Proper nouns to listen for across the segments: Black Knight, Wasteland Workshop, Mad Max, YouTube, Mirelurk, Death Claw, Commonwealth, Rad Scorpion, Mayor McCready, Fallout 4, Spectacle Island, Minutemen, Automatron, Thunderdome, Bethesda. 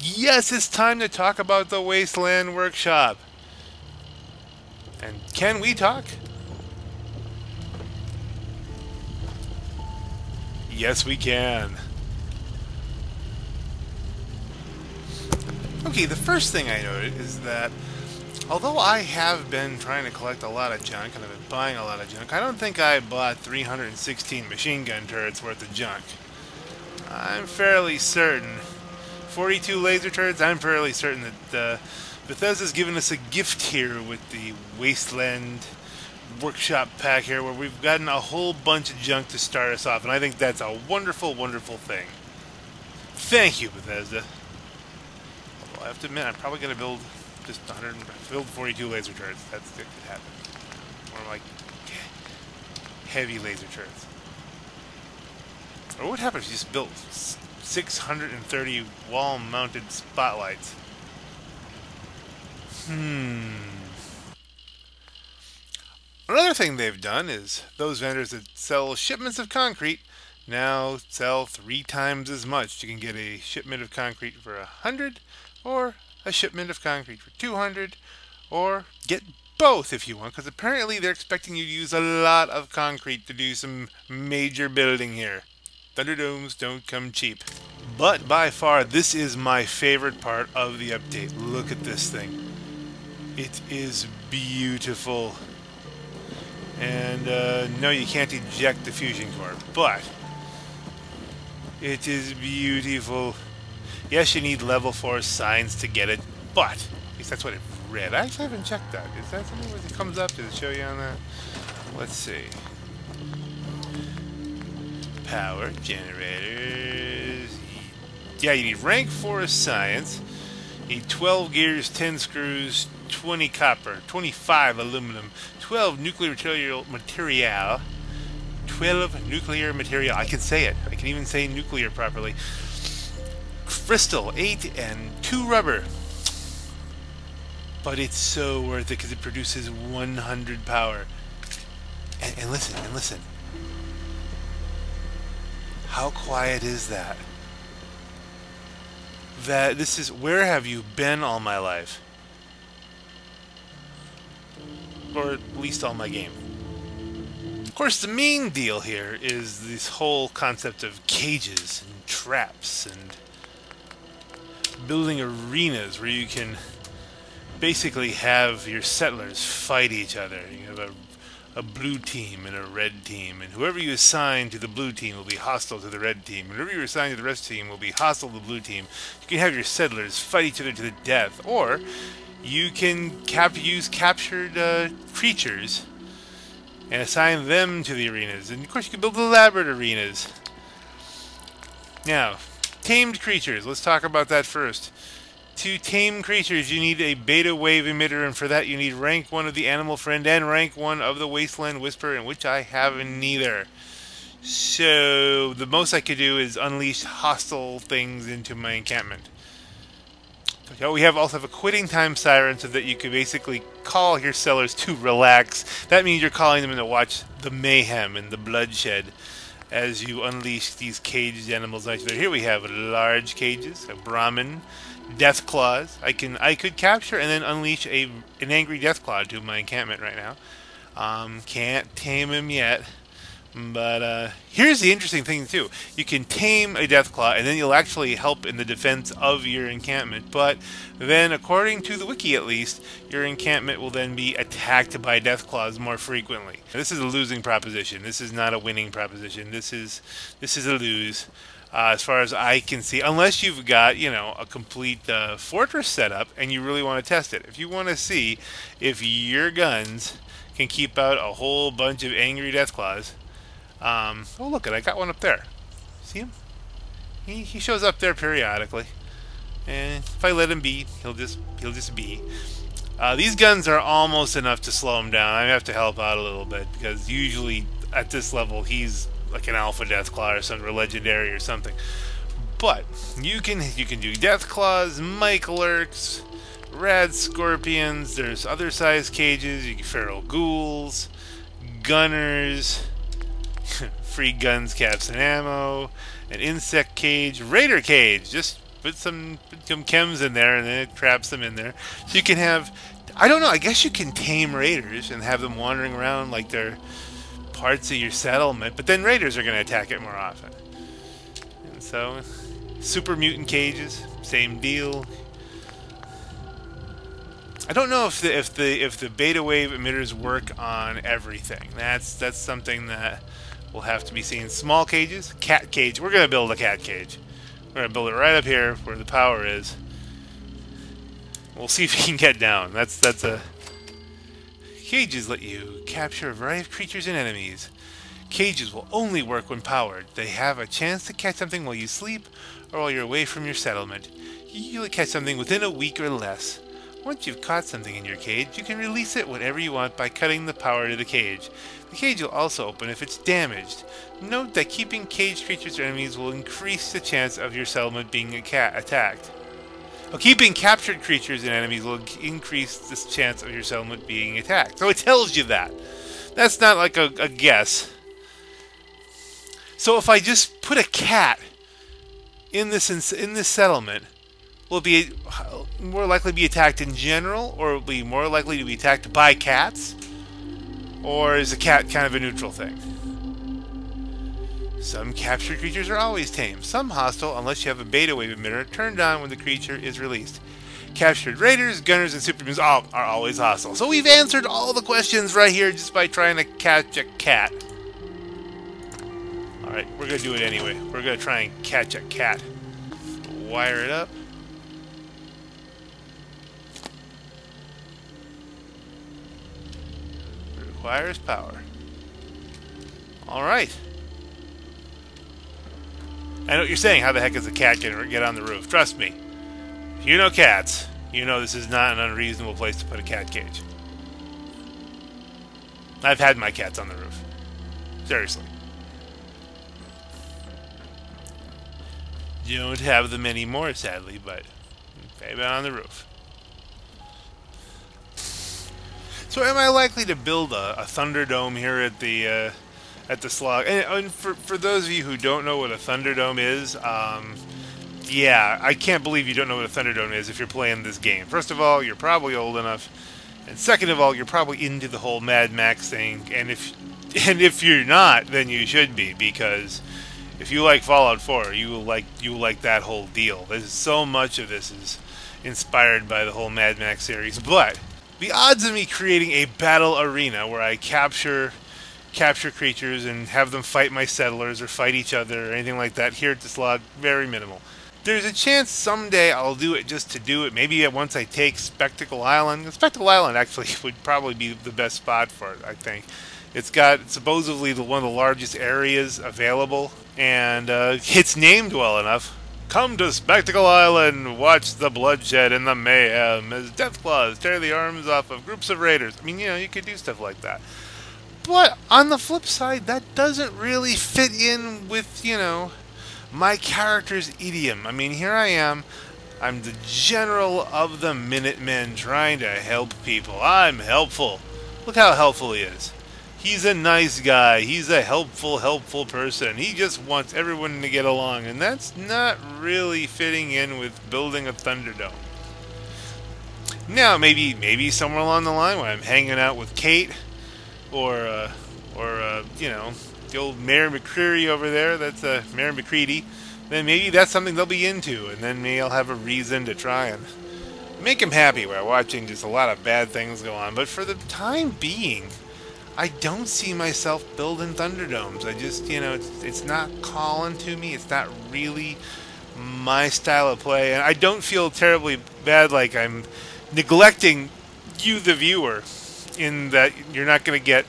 Yes, it's time to talk about the Wasteland Workshop. And can we talk? Yes, we can. Okay, the first thing I noted is that although I have been trying to collect a lot of junk, and I've been buying a lot of junk, I don't think I bought 316 machine gun turrets worth of junk. I'm fairly certain. 42 laser turrets, I'm fairly certain that Bethesda's given us a gift here with the Wasteland Workshop pack here, where we've gotten a whole bunch of junk to start us off, and I think that's a wonderful, wonderful thing. Thank you, Bethesda. Although I have to admit, I'm probably going to build just 42 laser turrets. That's what could happen. More like heavy laser turrets. Or what would happen if you just built 630 wall-mounted spotlights? Another thing they've done is those vendors that sell shipments of concrete now sell 3 times as much. You can get a shipment of concrete for 100, or a shipment of concrete for 200, or get both if you want, because apparently they're expecting you to use a lot of concrete to do some major building here. Thunderdomes don't come cheap. But by far, this is my favorite part of the update. Look at this thing. It is beautiful. And no, you can't eject the fusion core, but it is beautiful. Yes, you need level 4 signs to get it, but at least that's what it read. I actually haven't checked that. Is that something where it comes up? Does it show you on that? Let's see. Power generators. Yeah, you need rank 4 science. You need 12 gears, 10 screws, 20 copper, 25 aluminum, 12 nuclear material. 12 nuclear material. I can say it. I can even say nuclear properly. Crystal, 8, and 2 rubber. But it's so worth it because it produces 100 power. And listen, and listen. How quiet is that? That this is, where have you been all my life? Or at least all my game. Of course, the main deal here is this whole concept of cages and traps and building arenas where you can basically have your settlers fight each other. You have a blue team and a red team, and whoever you assign to the blue team will be hostile to the red team, and whoever you assign to the red team will be hostile to the blue team. You can have your settlers fight each other to the death, or you can use captured creatures and assign them to the arenas. And of course you can build elaborate arenas. Now, tamed creatures. Let's talk about that first. To tame creatures, you need a beta wave emitter, and for that you need rank 1 of the Animal Friend and rank 1 of the Wasteland Whisperer, in which I have neither. So the most I could do is unleash hostile things into my encampment. So we also have a quitting time siren so that you can basically call your settlers to relax. That means you're calling them in to watch the mayhem and the bloodshed as you unleash these caged animals. Here we have large cages, a Brahmin, Death Claws. I could capture and then unleash an angry Death Claw to my encampment right now. Can't tame him yet. But here's the interesting thing too. You can tame a Death Claw and then you'll actually help in the defense of your encampment. But then, according to the wiki at least, your encampment will then be attacked by Death Claws more frequently. Now, this is a losing proposition. This is not a winning proposition. This is a lose. As far as I can see, unless you've got, you know, a complete fortress set up and you really want to test it. If you want to see if your guns can keep out a whole bunch of angry Death Claws. Oh, look, I got one up there. See him? He shows up there periodically. And if I let him be, he'll just be. These guns are almost enough to slow him down. I have to help out a little bit because usually at this level he's like an alpha Death Claw or something, or legendary or something. But you can do Death Claws, Mirelurks, Rad Scorpions. There's other size cages. You can feral ghouls, gunners, free guns, caps, and ammo, an insect cage, raider cage. Just Put some chems in there, and then it traps them in there. So you can have, I don't know, I guess you can tame raiders and have them wandering around like they're parts of your settlement, but then raiders are going to attack it more often. And so, super mutant cages, same deal. I don't know if the beta wave emitters work on everything. That's something that will have to be seen. Small cages, cat cage. We're going to build a cat cage. We're going to build it right up here where the power is. We'll see if we can get down. That's a... Cages let you capture a variety of creatures and enemies. Cages will only work when powered. They have a chance to catch something while you sleep or while you're away from your settlement. You'll catch something within a week or less. Once you've caught something in your cage, you can release it whenever you want by cutting the power to the cage. The cage will also open if it's damaged. Note that keeping caged creatures or enemies will increase the chance of your settlement being attacked. Oh, keeping captured creatures and enemies will increase the chance of your settlement being attacked. So it tells you that. That's not like a guess. So if I just put a cat in this settlement, will it be more likely to be attacked in general, or will it be more likely to be attacked by cats? Or is a cat kind of a neutral thing? Some captured creatures are always tame, some hostile unless you have a beta wave emitter turned on when the creature is released. Captured raiders, gunners, and supermutants are always hostile. So we've answered all the questions right here just by trying to catch a cat. Alright, we're going to do it anyway. We're going to try and catch a cat. Wire it up. Requires power. Alright. I know what you're saying. How the heck is a cat going to get on the roof? Trust me. If you know cats, you know this is not an unreasonable place to put a cat cage. I've had my cats on the roof. Seriously. You don't have them anymore, sadly, but they've been on the roof. So am I likely to build a Thunderdome here at the slog? And for those of you who don't know what a Thunderdome is, yeah, I can't believe you don't know what a Thunderdome is if you're playing this game. First of all, you're probably old enough, and second of all, you're probably into the whole Mad Max thing. And if you're not, then you should be, because if you like Fallout 4, you will like that whole deal. There's so much of this is inspired by the whole Mad Max series, but the odds of me creating a battle arena where I capture creatures and have them fight my settlers or fight each other or anything like that here at this log, very minimal. There's a chance someday I'll do it just to do it. Maybe once I take Spectacle Island. Spectacle Island actually would probably be the best spot for it, I think. It's got supposedly one of the largest areas available, and it's named well enough. Come to Spectacle Island, watch the bloodshed and the mayhem as Death Claws tear the arms off of groups of raiders. I mean, you know, you could do stuff like that. But on the flip side, that doesn't really fit in with, you know, my character's idiom. I mean, here I am. I'm the general of the Minutemen trying to help people. I'm helpful. Look how helpful he is. He's a nice guy. He's a helpful person. He just wants everyone to get along, and that's not really fitting in with building a Thunderdome. Now, maybe somewhere along the line when I'm hanging out with Kate, or you know, the old Mayor McCready over there. That's Mayor McCready. Then maybe that's something they'll be into, and then maybe I'll have a reason to try and make them happy by watching just a lot of bad things go on. But for the time being, I don't see myself building Thunderdomes. I just, you know, it's not calling to me. It's not really my style of play. And I don't feel terribly bad like I'm neglecting you, the viewer, in that you're not going to get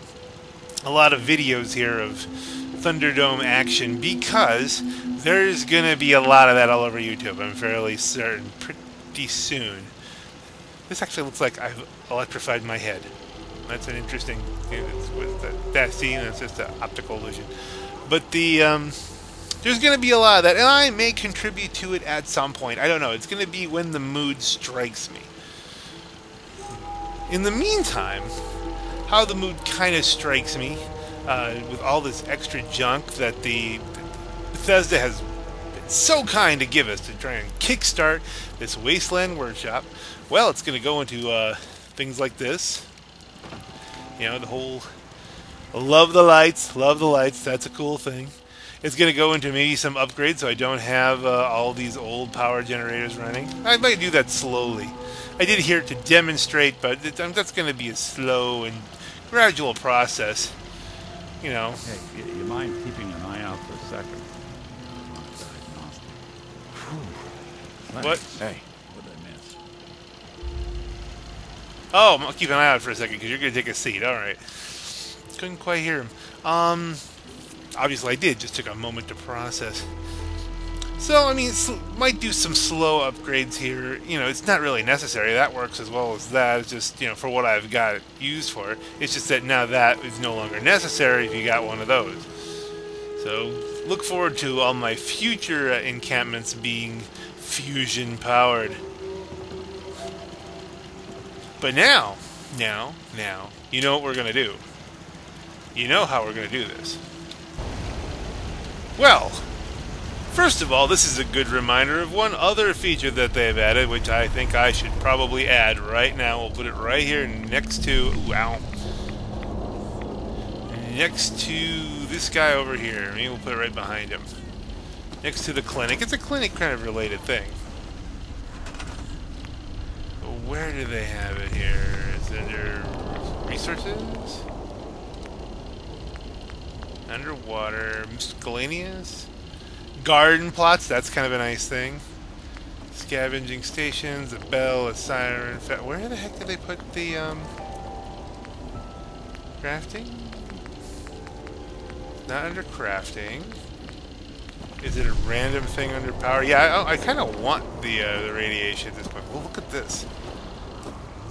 a lot of videos here of Thunderdome action, because there's going to be a lot of that all over YouTube, I'm fairly certain, pretty soon. This actually looks like I've electrified my head. That's an interesting thing with that scene. It's just an optical illusion. But the there's going to be a lot of that, and I may contribute to it at some point. I don't know. It's going to be when the mood strikes me. In the meantime, how the mood kind of strikes me with all this extra junk that the Bethesda has so kind to give us to try and kickstart this Wasteland Workshop. Well, it's going to go into things like this. You know, the whole love the lights, that's a cool thing. It's going to go into maybe some upgrades so I don't have all these old power generators running. I'd like to do that slowly. I did here to demonstrate, but that's going to be a slow and gradual process. You know. Hey, you mind keeping an eye out for a second? What? Hey. What did I miss? Oh, I'll keep an eye out for a second because you're going to take a seat. All right. Couldn't quite hear him. Obviously I did, just took a moment to process. So, I mean, might do some slow upgrades here. You know, it's not really necessary. That works as well as that. It's just, you know, for what I've got used for. It's just that now that is no longer necessary if you got one of those. So, look forward to all my future encampments being fusion powered. But now, you know what we're going to do. You know how we're going to do this. Well, first of all, this is a good reminder of one other feature that they've added, which I think I should probably add right now. We'll put it right here next to... Wow. Next to this guy over here. Maybe we'll put it right behind him. Next to the clinic. It's a clinic kind of related thing. But where do they have it here? Is it under resources? Underwater, miscellaneous, garden plots, that's kind of a nice thing. Scavenging stations, a bell, a siren. Where the heck did they put the crafting? Not under crafting. Is it a random thing under power? Yeah, I kind of want the radiation at this point. Well, look at this.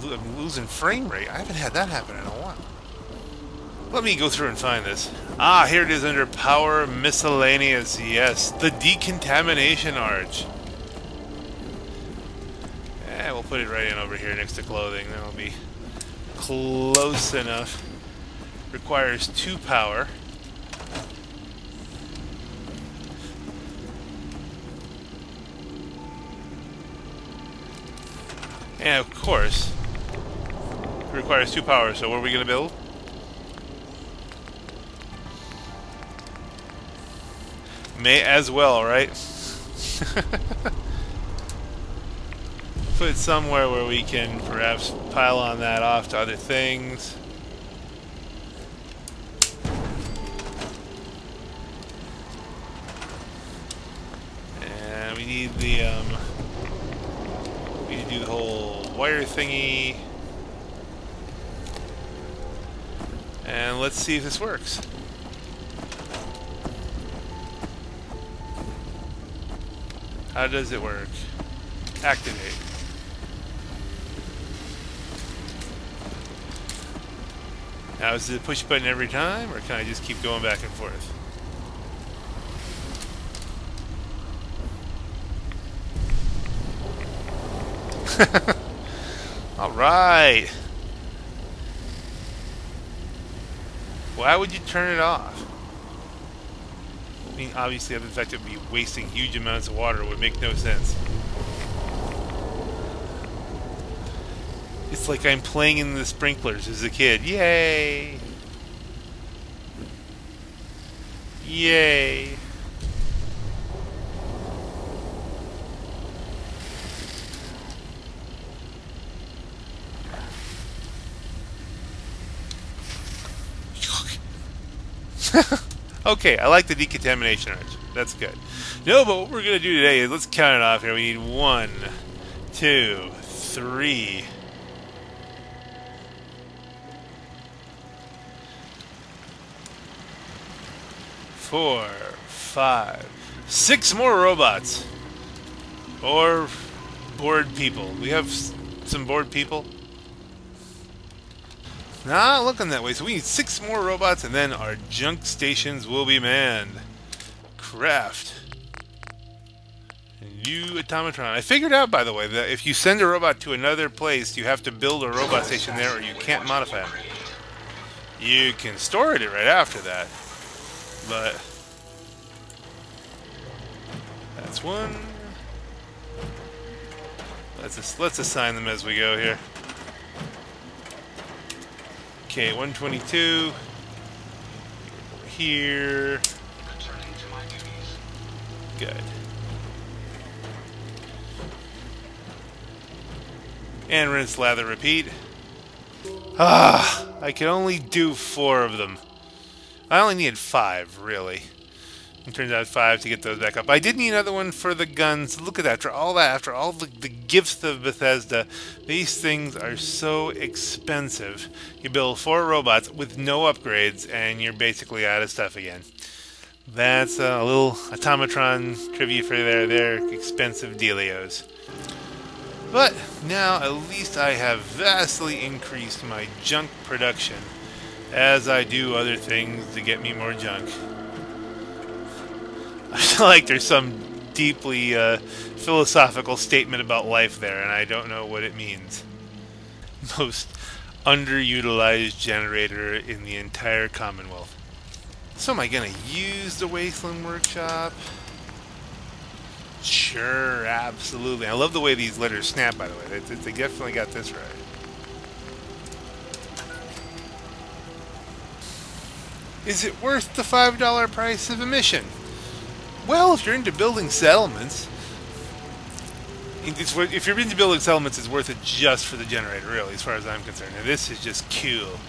I'm losing frame rate. I haven't had that happen in a while. Let me go through and find this. Ah, here it is under Power Miscellaneous. Yes, the Decontamination Arch. Eh, we'll put it right in over here next to Clothing. That'll be close enough. Requires 2 power. And of course, it requires 2 power, so what are we going to build? May as well, right? Put it somewhere where we can perhaps pile on that off to other things. And we need the we need to do the whole wire thingy. And let's see if this works. How does it work? Activate. Now is it a push button every time, or can I just keep going back and forth? Alright! Why would you turn it off? I mean, obviously, the fact that we'd be wasting huge amounts of water would make no sense. It's like I'm playing in the sprinklers as a kid. Yay! Yay! Okay, I like the decontamination arch. That's good. No, but what we're going to do today is let's count it off here. We need 1, 2, 3. Four, 5, 6 more robots. Or bored people. We have some bored people. Not looking that way, so we need 6 more robots and then our junk stations will be manned. Craft. New Automatron. I figured out, by the way, that if you send a robot to another place, you have to build a robot station there or you can't modify it. You can store it right after that, but that's That's one. Let's assign them as we go here. Okay, 122. Over here. Returning to my duties. Good. And rinse, lather, repeat. Ah, I can only do 4 of them. I only needed 5, really. It turns out 5 to get those back up. I did need another one for the guns. Look at that. After all that, after all the gifts of Bethesda, these things are so expensive. You build 4 robots with no upgrades, and you're basically out of stuff again. That's a little Automatron trivia for there. They're expensive dealios. But now at least I have vastly increased my junk production as I do other things to get me more junk. I feel like there's some deeply philosophical statement about life there, and I don't know what it means. Most underutilized generator in the entire Commonwealth. So am I going to use the Wasteland Workshop? Sure, absolutely. I love the way these letters snap, by the way. They definitely got this right. Is it worth the $5 price of admission? Well, if you're into building settlements... if you're into building settlements, it's worth it just for the generator, really, as far as I'm concerned. Now, this is just cool.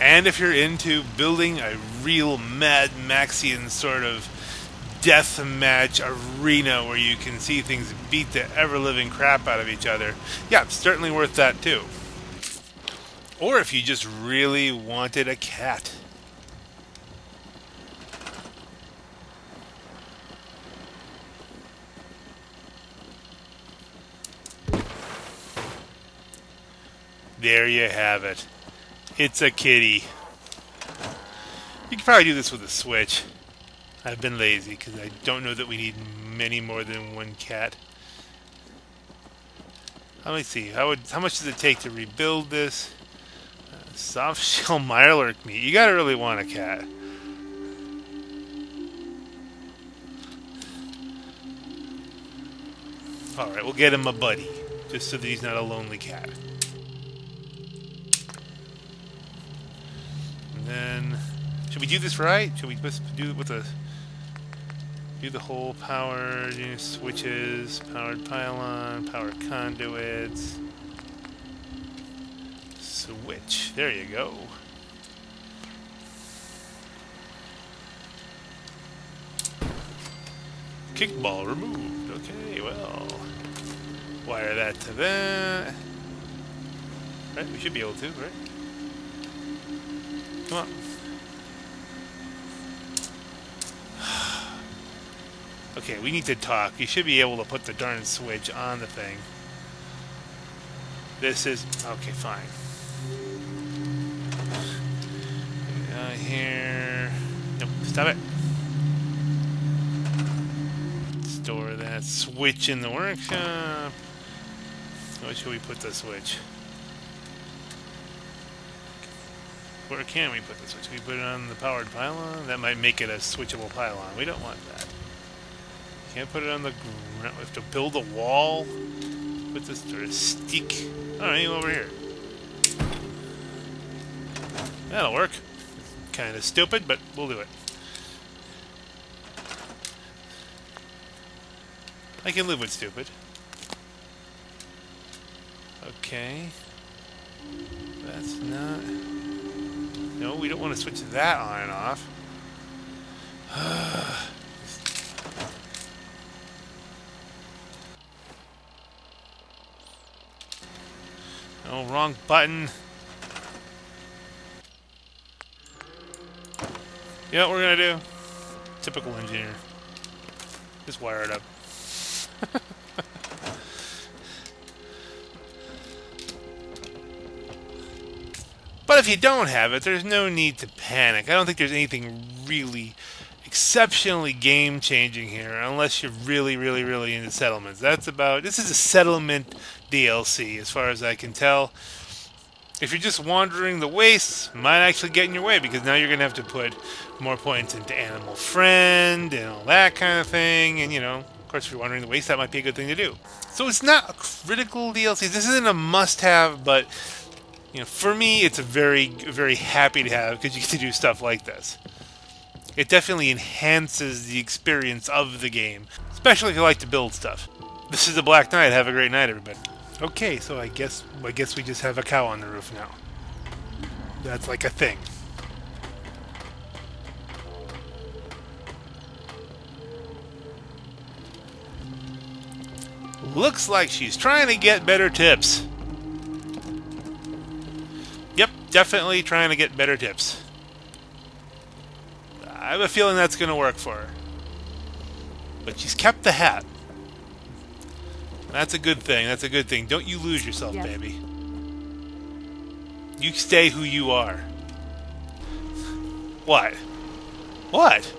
And if you're into building a real Mad Maxian sort of deathmatch arena where you can see things beat the ever-living crap out of each other, yeah, it's certainly worth that too. Or if you just really wanted a cat. There you have it. It's a kitty. You could probably do this with a Switch. I've been lazy, because I don't know that we need many more than one cat. Let me see. How much does it take to rebuild this? Soft shell Mirelurk meat. You gotta really want a cat. Alright, we'll get him a buddy. Just so that he's not a lonely cat. And then... should we do this right? Should we just do it with a... do the whole power, you know, switches, powered pylon, power conduits, switch. There you go. Kickball removed. Okay, well, wire that to that. Right, we should be able to, right? Come on. Okay, we need to talk. You should be able to put the darn switch on the thing. This is... okay, fine. Here... nope, stop it. Store that switch in the workshop. Where should we put the switch? Where can we put the switch? Can we put it on the powered pylon? That might make it a switchable pylon. We don't want that. Can't put it on the ground. We have to build a wall with this sort of stick. Alright, over here. That'll work. Kind of stupid, but we'll do it. I can live with stupid. Okay. That's not... no, we don't want to switch that on and off. Oh, wrong button. You know what we're gonna do? Typical engineer. Just wire it up. But if you don't have it, there's no need to panic. I don't think there's anything really exceptionally game-changing here, unless you're really, really, really into settlements. That's about... this is a settlement DLC, as far as I can tell. If you're just wandering the wastes, might actually get in your way, because now you're going to have to put more points into Animal Friend and all that kind of thing. And, you know, of course, if you're wandering the wastes, that might be a good thing to do. So it's not a critical DLC. This isn't a must-have, but, you know, for me, it's a very, very happy to have, because you get to do stuff like this. It definitely enhances the experience of the game, especially if you like to build stuff. This is the Black Knight. Have a great night, everybody. Okay, so I guess we just have a cow on the roof now. That's like a thing. Looks like she's trying to get better tips. Yep, definitely trying to get better tips. I have a feeling that's going to work for her. But she's kept the hat. That's a good thing. That's a good thing. Don't you lose yourself, baby. You stay who you are. What? What?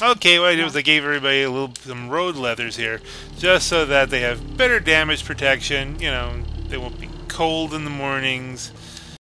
Okay, what I did was I gave everybody a little some road leathers here, just so that they have better damage protection. You know, they won't be cold in the mornings.